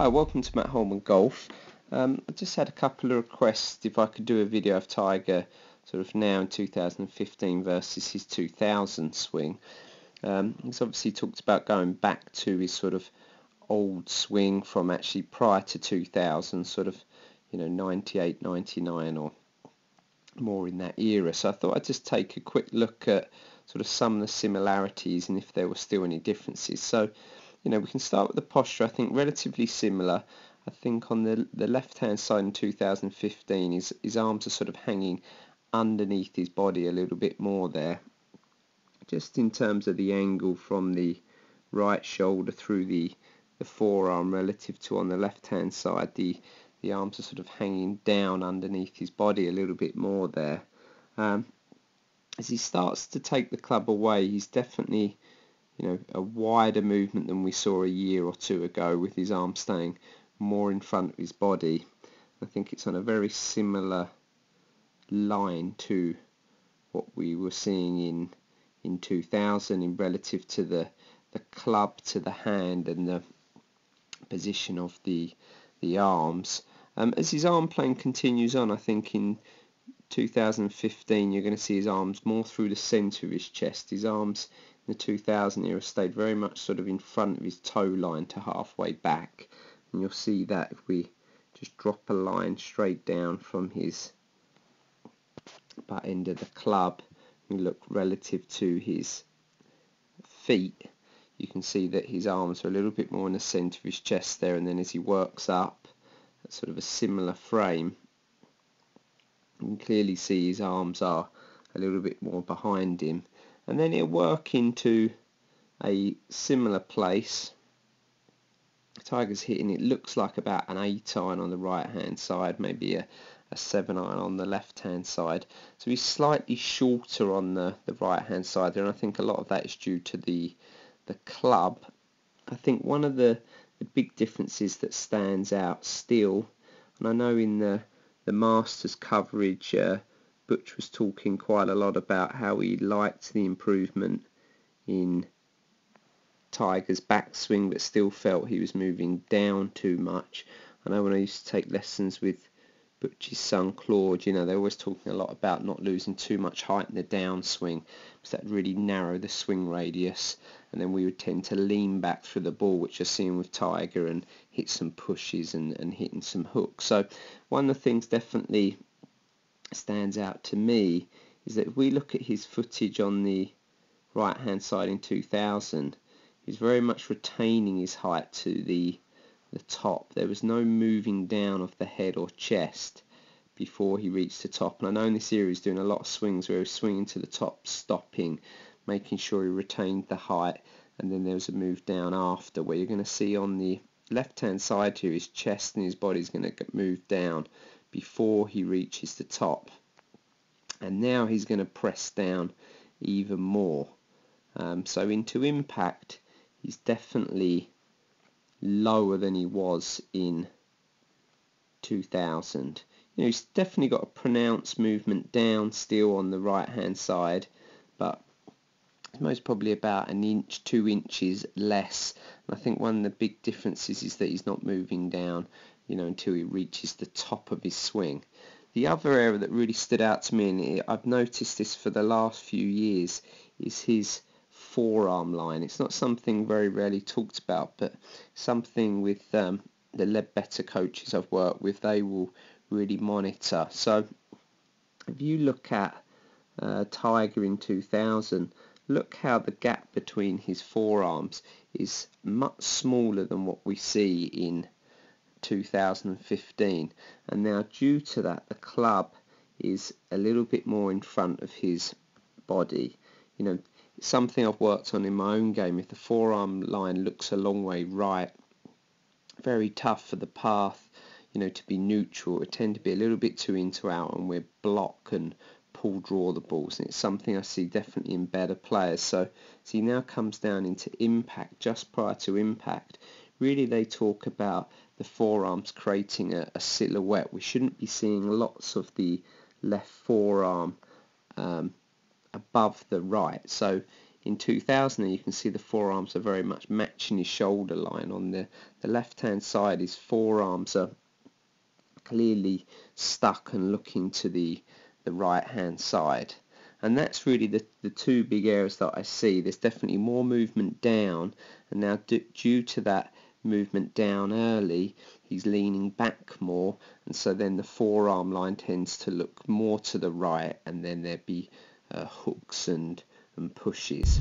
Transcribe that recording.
Hi, welcome to Matt Holman Golf. I just had a couple of requests if I could do a video of Tiger sort of now in 2015 versus his 2000 swing. He's obviously talked about going back to his sort of old swing from actually prior to 2000, sort of, you know, 98, 99 or more in that era. So I thought I'd just take a quick look at sort of some of the similarities and if there were still any differences. So, you know, we can start with the posture. I think relatively similar. I think on the left-hand side in 2015, his arms are sort of hanging underneath his body a little bit more there. Just in terms of the angle from the right shoulder through the forearm relative to on the left-hand side, the arms are sort of hanging down underneath his body a little bit more there. As he starts to take the club away, he's definitely, you know, a wider movement than we saw a year or two ago, with his arm staying more in front of his body. I think it's on a very similar line to what we were seeing in 2000 in relative to the club to the hand and the position of the arms. As his arm plane continues on, I think in 2015 you're going to see his arms more through the centre of his chest. His arms the 2000 era stayed very much sort of in front of his toe line to halfway back, and you'll see that if we just drop a line straight down from his butt end of the club, we look relative to his feet, you can see that his arms are a little bit more in the centre of his chest there, and then as he works up, that's sort of a similar frame. You can clearly see his arms are a little bit more behind him. And then he'll work into a similar place. Tiger's hitting, it looks like about an 8-iron on the right hand side, maybe a 7-iron on the left hand side. So he's slightly shorter on the right hand side there, and I think a lot of that is due to the club. I think one of the big differences that stands out still, and I know in the Masters coverage, Butch was talking quite a lot about how he liked the improvement in Tiger's backswing, but still felt he was moving down too much. I know when I used to take lessons with Butch's son Claude, you know, they were always talking a lot about not losing too much height in the downswing, because that would really narrow the swing radius, and then we would tend to lean back through the ball, which you're seeing with Tiger, and hit some pushes and hitting some hooks. So one of the things definitely stands out to me is that if we look at his footage on the right hand side in 2000, he's very much retaining his height to the top. There was no moving down of the head or chest before he reached the top, and I know in this era he's doing a lot of swings where he was swinging to the top, stopping, making sure he retained the height, and then there was a move down after, where you're going to see on the left hand side here his chest and his body's going to move down before he reaches the top, and now he's going to press down even more. So into impact he's definitely lower than he was in 2000. You know, he's definitely got a pronounced movement down still on the right hand side, but it's most probably about an inch, 2 inches less. And I think one of the big differences is that he's not moving down, you know, until he reaches the top of his swing. The other area that really stood out to me, and I've noticed this for the last few years, is his forearm line. It's not something very rarely talked about, but something with the Ledbetter coaches I've worked with, they will really monitor. So if you look at Tiger in 2000, look how the gap between his forearms is much smaller than what we see in 2015, and now due to that the club is a little bit more in front of his body. You know, it's something I've worked on in my own game. If the forearm line looks a long way right, very tough for the path, you know, to be neutral. We tend to be a little bit too into out, and we block and pull draw the balls, and it's something I see definitely in better players. So he now comes down into impact. Just prior to impact, really they talk about the forearms creating a silhouette. We shouldn't be seeing lots of the left forearm above the right. So in 2000, and you can see the forearms are very much matching his shoulder line. On the left-hand side, his forearms are clearly stuck and looking to the right-hand side. And that's really the two big areas that I see. There's definitely more movement down, and now due to that movement down early, he's leaning back more, and so then the forearm line tends to look more to the right, and then there'd be hooks and pushes.